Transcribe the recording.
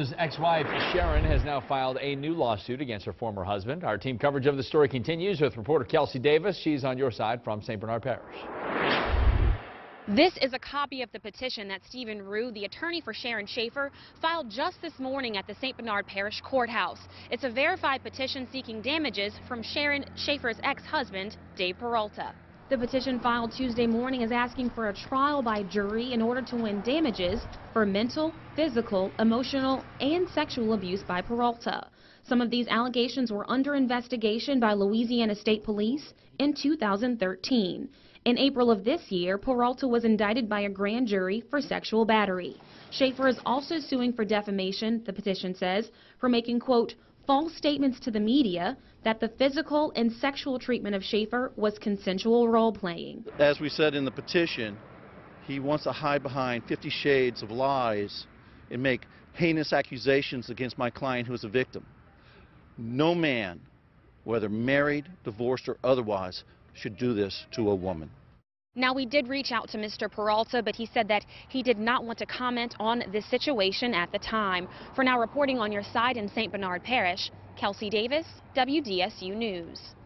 Peralta's ex-wife, Sharon, has now filed a new lawsuit against her former husband. Our team coverage of the story continues with reporter Kelsey Davis. She's on your side from St. Bernard Parish. This is a copy of the petition that Stephen Rue, the attorney for Sharon Schaefer, filed just this morning at the St. Bernard Parish Courthouse. It's a verified petition seeking damages from Sharon Schaefer's ex-husband, Dave Peralta. The petition filed Tuesday morning is asking for a trial by jury in order to win damages for mental, physical, emotional, and sexual abuse by Peralta. Some of these allegations were under investigation by Louisiana State Police in 2013. In April of this year, Peralta was indicted by a grand jury for sexual battery. Schaefer is also suing for defamation, the petition says, for making, quote, false statements to the media that the physical and sexual treatment of Schaefer was consensual role-playing. As we said in the petition, he wants to hide behind 50 shades of lies and make heinous accusations against my client who is a victim. No man, whether married, divorced, or otherwise, should do this to a woman. Now, we did reach out to Mr. Peralta, but he said that he did not want to comment on this situation at the time. For now, reporting on your side in St. Bernard Parish, Kelsey Davis, WDSU News.